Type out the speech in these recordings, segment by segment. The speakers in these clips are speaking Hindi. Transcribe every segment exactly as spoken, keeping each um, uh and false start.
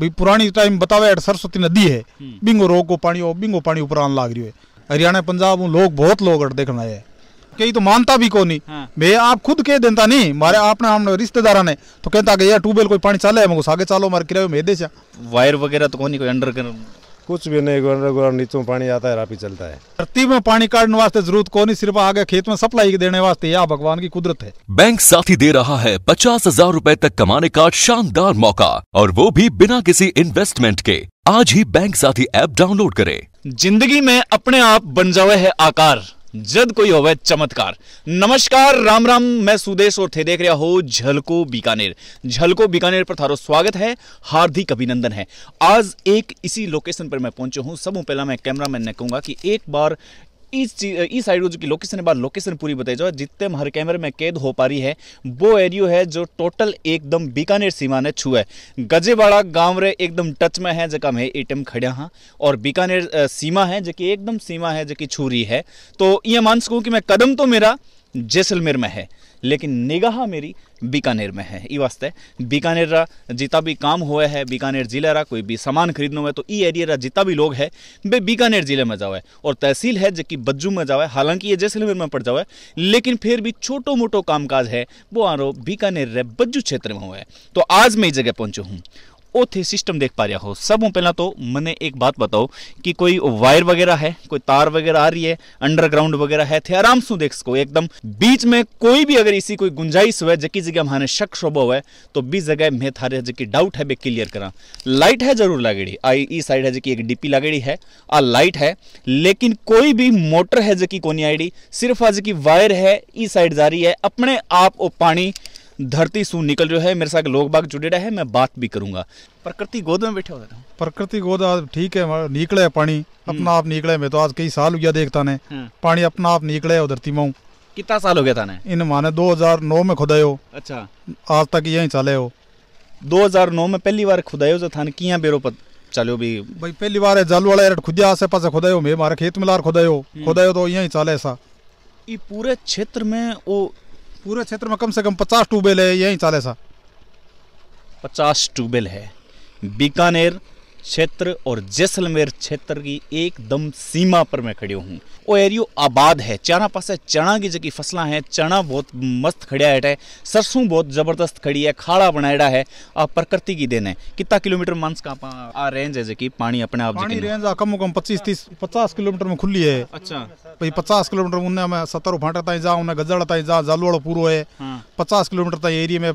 भाई पुरानी टाइम बतावे सरस्वती नदी है, बिंगो रोग को पानी हो, बिंगो पानी ऊपर आन लाग रही है। हरियाणा पंजाब में लोग बहुत लोग देखना है, कई तो मानता भी को नहीं। हाँ। मैं आप खुद कह देता नहीं, मारे आपने हमने रिश्तेदारा ने तो कहता कि यार ट्यूबवेल कोई पानी चाले है, मगो सागे चालो मारे किराए में दे। वायर वगैरह तो कोनी कोई अंडर कर कुछ भी नहीं, अंडरग्राउंड नीचे पानी आता है, रापी चलता है। धरती में पानी काटने वास्ते जरूरत को नहीं, सिर्फ आगे खेत में सप्लाई देने वास्ते, यह भगवान की कुदरत है। बैंक साथी दे रहा है पचास हजार रूपए तक कमाने का शानदार मौका, और वो भी बिना किसी इन्वेस्टमेंट के। आज ही बैंक साथी ऐप डाउनलोड करें। जिंदगी में अपने आप बन जावे है आकार, जद कोई होवे चमत्कार। नमस्कार, राम राम, मैं सुदेश और थे देख रहा हो झलको बीकानेर। झलको बीकानेर पर थारो स्वागत है, हार्दिक अभिनंदन है। आज एक इसी लोकेशन पर मैं पहुंचा हूं। सबों पहला मैं कैमरामैन ने कहूंगा कि एक बार इस चीज इस साइड जो की लोकेशन है, बार लोकेशन पूरी बताई जाओ, जितने हमारे कैमरे में कैद हो पा रही है। वो एरियो है जो टोटल एकदम बीकानेर सीमा ने छू है। गजेवाड़ा गांव रे एकदम टच में है, जगह में एटीएम खड़ा हाँ, और बीकानेर सीमा है जो कि एकदम सीमा है जो कि छू रही है। तो ये मान सकूँ कि मैं कदम तो मेरा जैसलमेर में है, लेकिन निगाह मेरी बीकानेर में है। ई वास्ते बीकानेर रा जितना भी काम हुआ है, बीकानेर जिले रा कोई भी सामान खरीदना हुआ तो ई एरिया रा जितना भी लोग है वे बीकानेर जिले में जावे, और तहसील है जो कि बज्जू में जावे। हालांकि ये जैसलमेर में पड़ जावे, लेकिन फिर भी छोटो मोटो कामकाज है वो आरो बीकानेर रे बज्जू क्षेत्र में हुआ है। तो आज मैं इस जगह पहुंचो हूँ, ओ थे सिस्टम देख पा रहा हो। सबों पहला तो मैंने एक बात बताओ कि कोई वायर वगैरह है, कोई तार वगैरह आ रही है, अंडरग्राउंड वगैरह है थे आराम से देख सको। एकदम बीच में कोई भी अगर इसी कोई गुंजाइश हुआ जिस जगह हमारे शक शोभा हुआ तो बीस जगह मैं थारे जी डाउट है बे क्लियर करा। लाइट है जरूर लागेड़ी, आई ई साइड है जी एक डीपी लागेड़ी है, आ लाइट है, लेकिन कोई भी मोटर है जी कोनी आईडी, सिर्फ आज की वायर है ई साइड जा रही है। अपने आप वो पानी धरती सू निकल जो है। मेरे साथ लोग बाग जुड़े रहे हैं, मैं बात भी करूंगा। प्रकृति गोद में बैठे हो रहा हूँ, प्रकृति गोद आज ठीक है, निकले पानी अपना आप निकले। मैं तो आज कई साल हो गया देखता ने पानी अपना आप निकले उधर धरती में। कितना साल हो गया था ने? इन माने दो हज़ार नौ में खुदाई हो। अच्छा, आज तक यही चले हो? दो हज़ार नौ में पहली बार खुदाई हो जो थाने किया बेरो पद चलो भी भाई पहली बार है जाल वाला खुदिया आसे पास खुदाई हो, मैं मारे खेत में लार खुदाई हो खुदाई हो तो यही चले सा। ये पूरे क्षेत्र में वो पूरे क्षेत्र में कम से कम पचास ट्यूबवेल है, यही चाले सा। पचास ट्यूबवेल है बीकानेर क्षेत्र और जैसलमेर क्षेत्र की एकदम सीमा पर मैं खड़े हूँ। वो एरियो आबाद है, चारा पास चना की जगह फसलें हैं, चना बहुत मस्त खड़ा है, सरसों बहुत ज़बरदस्त खड़ी है, खाड़ा बनाया है, आप प्रकृति की देन है। कितना किलोमीटर मानस का आ रेंज है जबकि पानी अपने आप पानी रेंज कम कम पच्चीस तीस पचास किलोमीटर में खुली है। अच्छा भाई पचास किलोमीटर में उन्हें सत्तर फाटा ताई जा, उन्हें गजड़ ताई जा, जालवाड़ा पूरा है। पचास किलोमीटर तक एरिया में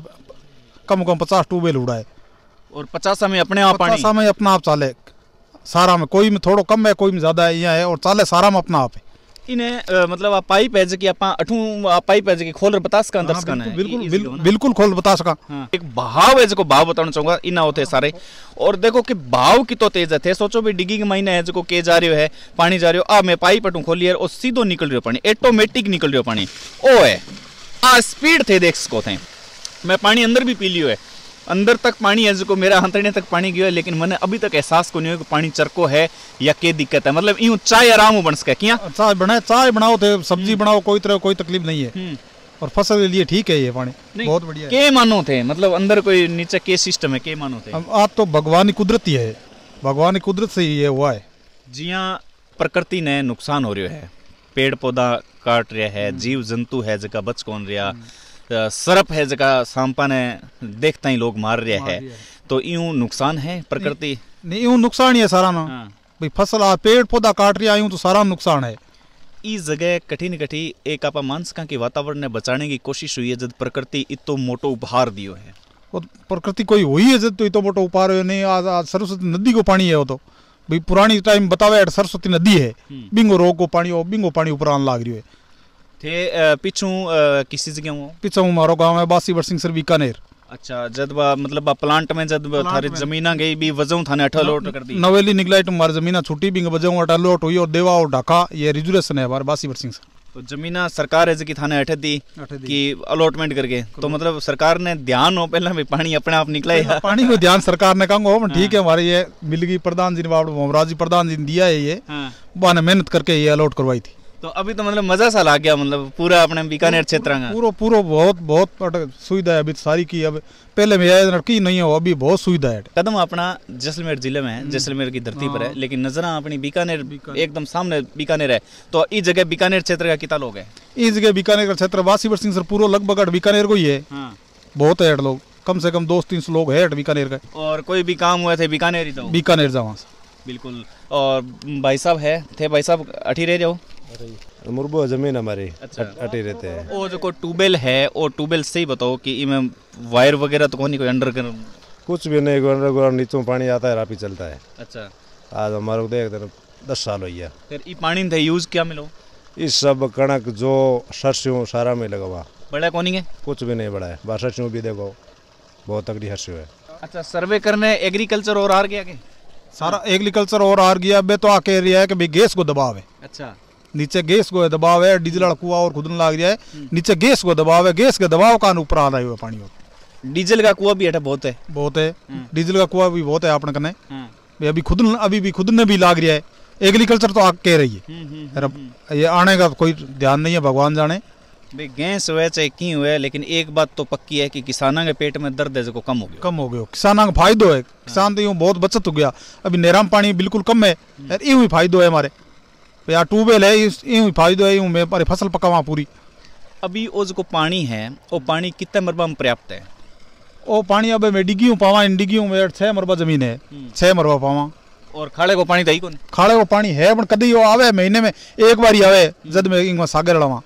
कम कम पचास ट्यूबवेल उड़ा है, और पचास में अपने आप पानी पचास में अपना आप चाले सारा में। कोई में थोड़ा कम है, कोई में ज्यादा है, यहाँ है और चाले सारा में अपना आप है। इन्हें मतलब आप पाइप है जबकि आप अठू आप पाइप है जबकि खोल बतास का अंदर से है, बिल्कुल बिल्कुल खोल बतास का। हाँ। एक भाव है जो भाव बताना चाहूंगा इना होते सारे, और देखो कि भाव की तो तेज है। सोचो भी डिगी के महीना है जो के जा रहे है पानी जा रहे हो, आ मैं पाइप अटू खोली है और सीधो निकल रहे हो पानी, ऑटोमेटिक निकल रहे हो पानी। ओ है आ स्पीड थे देख सको थे, मैं पानी अंदर भी पी लियो है, अंदर तक पानी है जो मेरा हंतने तक पानी गयो है, लेकिन मैंने अभी तक एहसास को नहीं हो कि पानी चरको है या क्या दिक्कत है। मतलब यूं चाय आराम हो बन सके, क्या चाय बनाए, चाय बनाओ थे, सब्जी बनाओ, कोई तरह कोई तकलीफ नहीं है, और फसल के लिए ठीक है ये पानी बहुत बढ़िया है। के मानो थे मतलब अंदर कोई नीचे के सिस्टम है, के मानो थे आप तो भगवान की कुदरत ही है, भगवान की कुदरत से ये हुआ है। जी हाँ, प्रकृति ने नुकसान हो रहा है, पेड़ पौधा काट रहा है, जीव जंतु है जगह बच कौन रहा, सरप है जगह सांपा ने देखता ही लोग मार रहे है, है। तो यूं नुकसान है प्रकृति नहीं, यूं नुकसान ही है सारा ना। हाँ। भाई फसल पेड़ पौधा काट रहा यूं तो सारा नुकसान है। इस जगह कठिन कठी एक आपा मानसका की वातावरण ने बचाने की कोशिश हुई है जब प्रकृति इतो मोटो उपहार दियो है, और प्रकृति कोई हुई है जब तो इतो मोटो उपहार हुए नहीं। आज, आज सरस्वती नदी को पानी है, वो तो भाई पुरानी टाइम बतावे सरस्वती नदी है, बिंगो रोग को पानी हो, बिंगो पानी ऊपर आन लाग रही है थे पिछू किसी जगह हूँ पिछू मारो गांव है बासी बरसिंहसर बीकानेर। अच्छा, जब मतलब प्लांट में जब थारे जमीना गई भी वजह थाने अठा लोट कर दी नवेली निकलाई तुम्हारी जमीना छुट्टी भी वजह अठा लोट हुई, और देवा और ढाका ये रिजर्वेशन है हमारे बासी बरसिंहसर, तो जमीना सरकार है जबकि थाने अठ दी कि अलॉटमेंट करके। तो मतलब सरकार ने ध्यान हो पहला भी पानी अपने आप निकला है, पानी को ध्यान सरकार ने कहूँगा हो ठीक है हमारे ये मिलगी प्रधान जी ने बाबू मोमराज जी प्रधान जी ने दिया है, ये वहाँ ने मेहनत करके ये अलॉट करवाई थी। तो अभी तो मतलब मजा सा लग गया, मतलब पूरा अपने बीकानेर क्षेत्र का पूरा पूरा बहुत बहुत सुविधा है अभी सारी की। अब पहले लड़की नहीं हो, अभी बहुत सुविधा है। कदम अपना जैसलमेर जिले में है, जैसलमेर की धरती पर है, लेकिन नजरा अपनी बीकानेर एकदम सामने बीकानेर है। तो इस जगह बीकानेर क्षेत्र का कितना लोग है? इस जगह बीकानेर का क्षेत्र वासी बरसिंह सर पूरा लगभग बीकानेर को ही है, बहुत है लोग, कम से कम दो तीन सौ लोग है बीकानेर का। और कोई भी काम हुआ थे बीकानेर ही जाओ, बीकानेर जाओ बिल्कुल। और भाई साहब है थे, भाई साहब अठी रह जाओ, मुरबो जमीन हमारी अच्छा। अटे रहते हैं। वो जो को ट्यूबवेल है वो ट्यूबवेल से ही बताओ कि इमें वायर वगैरह तो कोई नहीं, कोई अंडरग्राउंड कुछ भी नहीं, अंडरग्राउंड नीचे पानी आता है रापी चलता है। अच्छा आज हमारे देख दे दस साल हो गया। फिर ये पानी थे यूज क्या मिलो? इस सब कणक जो सरसों सारा में लगा, बड़ा कोनी है कुछ भी नहीं बड़ा है, बस सरसों भी देखो बहुत तगड़ी सरसों है। अच्छा सर्वे करने एग्रीकल्चर और आर गया, सारा एग्रीकल्चर और आर गया। बे तो आके एरिया है कि भाई गैस को दबाव है, अच्छा नीचे गैस को दबाव है, डीजल कुआ और खुदन लग जाए, नीचे गैस को दबाव है, गैस के दबाव का ऊपर आ रहा है पानी। डीजल का कुआ भी है बहुत है, बहुत है डीजल का कुआ भी बहुत है आपने कने। अभी खुदन अभी भी खुदन भी लाग रहा है, एग्रीकल्चर तो आप कह रही है ये आने का कोई ध्यान नहीं है, भगवान जाने भाई गैस हुआ चाहे की हुआ। लेकिन एक बात तो पक्की है कि किसानों के पेट में दर्द है जो कम हो गया, कम हो गया, किसानों का फायदो है, किसान तो यूँ बहुत बचत हो गया। अभी नहराम पानी बिल्कुल कम है, यूँ ही फायदो है हमारे यार, ट्यूबवेल है यूँ फायदो है, यूँ में पर फसल पकावा पूरी। अभी वो जो पानी है वो पानी कितने मरबा में पर्याप्त है? वो पानी अब मैं डिग्गी पावा, इन डिग्गी में छः मरबा जमीन है, छः मरबा पावा। और खाड़े को पानी तो खाड़े को पानी है पर कदी वो आवे महीने में एक बार ही आवे, जद में सागर लड़ावा।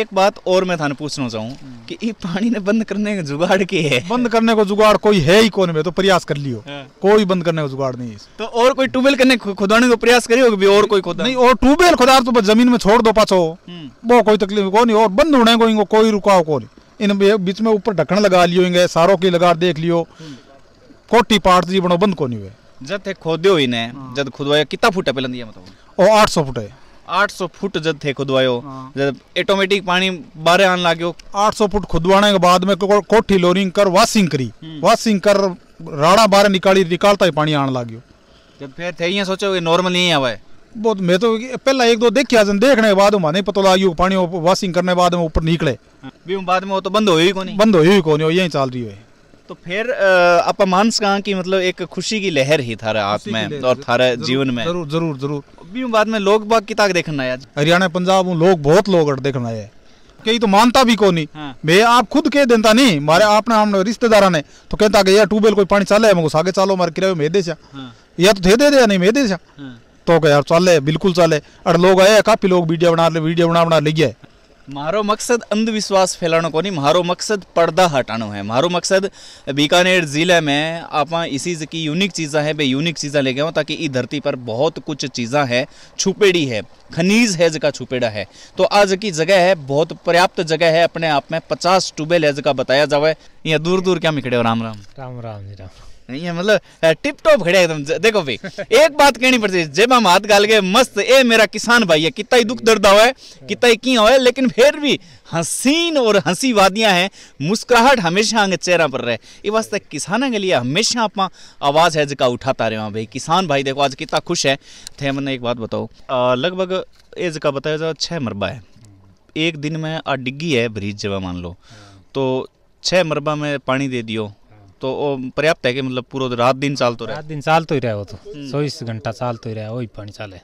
एक बात और मैं थाने पूछना चाहूँ कि ये पानी ने बंद करने का जुगाड़ के है? बंद करने को जुगाड़ कोई है ही कौन, में तो प्रयास कर लियो, कोई बंद करने का जुगाड़ नहीं है। तो और कोई ट्यूबवेल करने खुदाने का प्रयास करियो भी? और कोई खुदा नहीं, और ट्यूबवेल खुदार तो जमीन में छोड़ दो पाछो, वो कोई तकलीफ को नहीं, और बंद होने को इनको कोई रुकाव को नहीं। इन बीच में ऊपर ढक्कन लगा लियो, सारों की लगा देख लियो, कोटी पार्ट जी बनो बंद को नहीं हुए। जब खोदो इन्हें जब खुदवाया कितना फुट है पहले दिया मतलब? और आठ सौ फुट है, आठ सौ फुट जब थे खुदवायो, जब ऑटोमेटिक पानी बारे आने लाग्यो। आठ सौ फुट खुदवाने के बाद में को, कोठी लोरिंग कर वाशिंग करी, वाशिंग कर राड़ा बारे निकाली, निकालता ही पानी आने लाग्यो। जब फिर थे ये सोचो कि नॉर्मल नहीं आवा है बहुत, मैं तो पहला एक दो देखा, देखने के बाद माने पता लाग्यो पानी वाशिंग करने के बाद में ऊपर निकले, बाद में वो तो बंद हो ही कोनी, बंद हो ही कोनी, यही चल रही है। तो फिर आप मानस कहाँ की मतलब एक खुशी की लहर ही थारा आप में और थारा जीवन में? जरूर जरूर जरूर। अभी बाद में लोग बाग की ताक देखना है, हरियाणा पंजाब लोग बहुत लोग देखना है, कहीं तो मानता भी को नहीं। हाँ। मैं आप खुद कह देता नहीं, हमारे आपने हमने रिश्तेदारों ने तो कहता कि यार ट्यूबवेल कोई पानी चल है, मुझे आगे चालो मार किराए में दे, या तो थे दे दे नहीं मैं दे, तो क्या यार चल बिल्कुल चले। और लोग आए काफी लोग वीडियो बना वीडियो बना बना ले गए। मारो मकसद अंधविश्वास फैलानो को नहीं, मारो मकसद पर्दा हटानो है। मारो मकसद बीकानेर ज़िले में आप इसी की यूनिक चीज़ा है, बे यूनिक चीज़ा लेके आओ, ताकि इस धरती पर बहुत कुछ चीज़ा है छुपेड़ी है, खनिज है जगह छुपेड़ा है। तो आज की जगह है बहुत पर्याप्त जगह है अपने आप में, पचास ट्यूबवेल है जगह बताया जावे। यहाँ दूर दूर क्या मिखड़े हो? राम राम राम राम जी राम। ये मतलब टिप टॉप खड़े एकदम। देखो भाई एक बात कहनी पड़ती, जेब हम हाथ गाल के मस्त ए मेरा किसान भाई है, कितना ही दुख दर्द हुआ है, कितना ही की हुआ है, लेकिन फिर भी हसीन और हंसी वादियां हैं, मुस्कुराहट हमेशा आगे चेहरा पर रहे। इस वास्ते किसानों के लिए हमेशा अपना आवाज़ है जिका उठाता रहे भाई। किसान भाई देखो आज कितना खुश है थे। मैंने एक बात बताओ, लगभग ये जिका बताया जाओ छः मरबा है, एक दिन में आ डिग्गी है ब्रिज जब मान लो, तो छः मरबा में पानी दे दियो तो पर्याप्त है कि मतलब पूरा रात दिन चाल तो रहा, रात दिन चाल तो ही रहा, वो तो चौबीस घंटा चाल तो ही रहा, वही पानी चाले।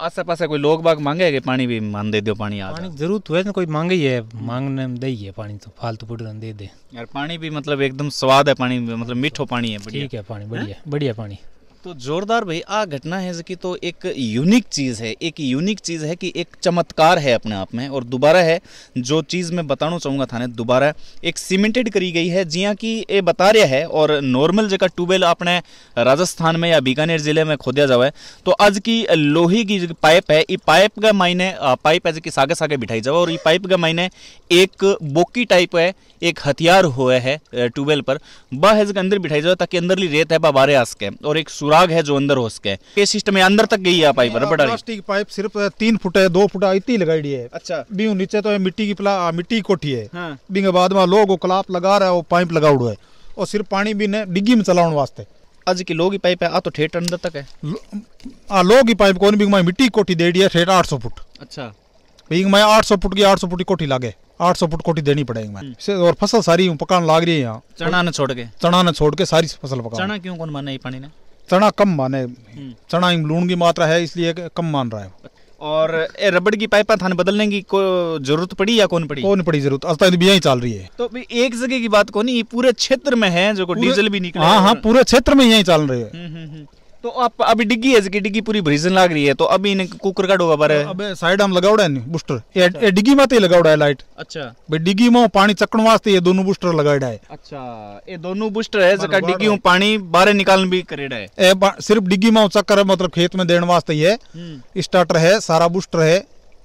आसे पासे कोई लोग बाग मांगे कि पानी भी मान दे दो, पानी पानी जरूरत हुए तो कोई मांगे ही है, मांगने में दे ही है पानी, तो फालतू पुटन दे दे यार। पानी भी मतलब एकदम स्वाद है पानी, मतलब मीठो पानी है, ठीक है पानी बढ़िया बढ़िया पानी। तो जोरदार भाई आ घटना है जिसकी तो एक यूनिक चीज़ है, एक यूनिक चीज़ है कि एक चमत्कार है अपने आप में। और दोबारा है जो चीज़ मैं बताना चाहूँगा थाने, दोबारा एक सीमेंटेड करी गई है जिया कि ये बता रहा है। और नॉर्मल जगह ट्यूबवेल अपने राजस्थान में या बीकानेर ज़िले में खोदा जावा है, तो आज की लोहे की जो पाइप है, ये पाइप का मायने पाइप है जिसकी सागे सागे बिठाई जावा, और ये पाइप का मायने एक बोकी टाइप है, एक हथियार हुआ है ट्यूबवेल पर, वह है जिसके अंदर बिठाई जावा ताकि अंदरली रेत है वह बारे आ सके, और एक राग है जो अंदर हो सके। ये सिस्टम में अंदर तक गई है पाइप, रबड़ प्लास्टिक पाइप सिर्फ तीन फुट है, दो फुट इतनी लगाई है। अच्छा बीऊ नीचे तो मिट्टी की प्ला मिट्टी की कोठी है। हाँ। बींगे बाद में लोग वो क्लाप लगा रहा है, वो पाइप लगा हुआ है, और सिर्फ पानी भी ने डिग्गी में चलाने वास्ते। आज की लोग की पाइप है आ तो ठेठ अंदर तक है, आ लोग की पाइप कौन भी मिट्टी की कोठी दे दी है ठेठ आठ सौ फुट। अच्छा भाई मैं आठ सौ फुट की आठ सौ फुट की कोठी लागे, आठ सौ फुट कोठी देनी पड़ेगी मैं। और फसल सारी पकान लाग रही है यहाँ, चना न छोड़ के, चना न छोड़ के सारी फसल पका। चना क्यों कौन माना है पानी ने? चना कम माने, चना में लूण की मात्रा है इसलिए कम मान रहा है। और ए रबड़ की पाइपा थाने बदलने की को जरूरत पड़ी या कौन पड़ी? कौन पड़ी जरूरत, आज तक यही चल रही है। तो एक जगह की बात कौन, ये पूरे क्षेत्र में है जो डीजल भी निकला। हाँ हाँ, पूरे क्षेत्र में यही चल रही है। तो आप अभी डिग्गी है, इसकी डिग्गी पूरी भरीजन लाग रही है, तो अभी इन्हें कुकर का डोगा बारे अबे साइड हम लगावड़ा है नहीं बूस्टर। ये ये डिग्गी में तो लगावड़ा है लाइट। अच्छा भाई, डिग्गी में पानी चक्कण वास्ते ये दोनों बूस्टर लगाड़ा है। अच्छा, ये दोनों बूस्टर है जका डिग्गी में पानी बारे निकालन भी करेड़ा है। ए सिर्फ डिग्गी में चक्कर मतलब खेत में देने वास्ते है, स्टार्टर है, सारा बूस्टर है,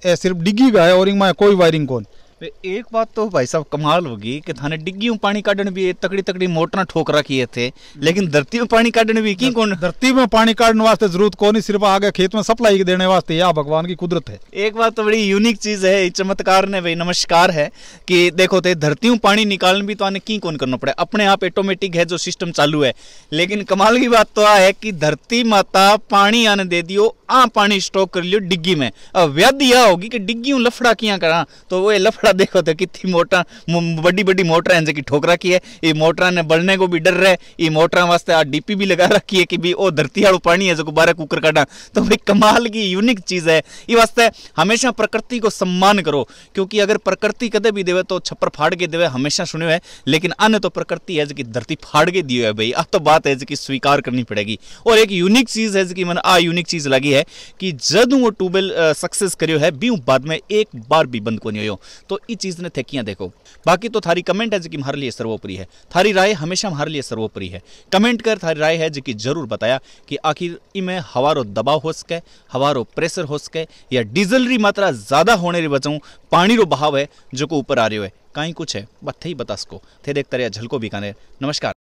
ये सिर्फ डिग्गी का है और इनमें कोई वायरिंग कौन। एक बात तो भाई साहब कमाल होगी कि थाने डिग्गी में पानी काटने भी तकड़ी तकड़ी मोटर ठोक रखी थे, लेकिन धरती में पानी काटने भी की कौन? धरती में पानी काटने वास्ते जरूरत कौन, सिर्फ आगे खेत में सप्लाई देने वास्ते, या भगवान की कुदरत है। एक बात तो बड़ी यूनिक चीज है, चमत्कार ने भाई नमस्कार है कि देखो ते धरती में पानी निकालने भी तो आने की कौन करना पड़े, अपने आप ऑटोमेटिक है जो सिस्टम चालू है। लेकिन कमाल की बात तो आ है कि धरती माता पानी आने दे दियो, आ पानी स्टॉक कर लियो डिग्गी में। अब व्याधि यह होगी कि डिग्गी लफड़ा किया करा, तो वो लफड़ा देखो तो कितनी मोटर बड़ी बड़ी मोटर है जिनकी ठोकरा की है। ये मोटर ने बढ़ने को भी डर रहा है, ये मोटर वास्ते आ डीपी भी लगा रखी है कि भी ओ धरती वालों पानी है जो बारह कुकर काटा। तो भाई कमाल की यूनिक चीज है। ये वास्ते हमेशा प्रकृति को सम्मान करो, क्योंकि अगर प्रकृति कदे भी देवे तो छप्पर फाड़ के देवे, हमेशा सुने है। लेकिन अन्य तो प्रकृति है जिनकी धरती फाड़ के दी है भाई, अब तो बात है जिनकी स्वीकार करनी पड़ेगी। और एक यूनिक चीज है जिनकी मैंने आ यूनिक चीज लगी है कि जदू वो ट्यूबवेल सक्सेस करियो है बीऊ बाद में एक बार भी बंद को नहीं हो, तो इस चीज ने थकियां देखो। बाकी तो थारी कमेंट है जो कि हमारे लिए सर्वोपरि है, थारी राय हमेशा हमारे लिए सर्वोपरि है। कमेंट कर थारी राय है जो कि जरूर बताया कि आखिर इमें हवारो दबाव हो सके, हवारो प्रेशर हो सके, या डीजल री मात्रा ज्यादा होने री बचाऊँ, पानी रो बहाव है जो को ऊपर आ रही है, कहीं कुछ है बत्थे ही बता सको थे। देखता रहे झलको बीकानेर, नमस्कार।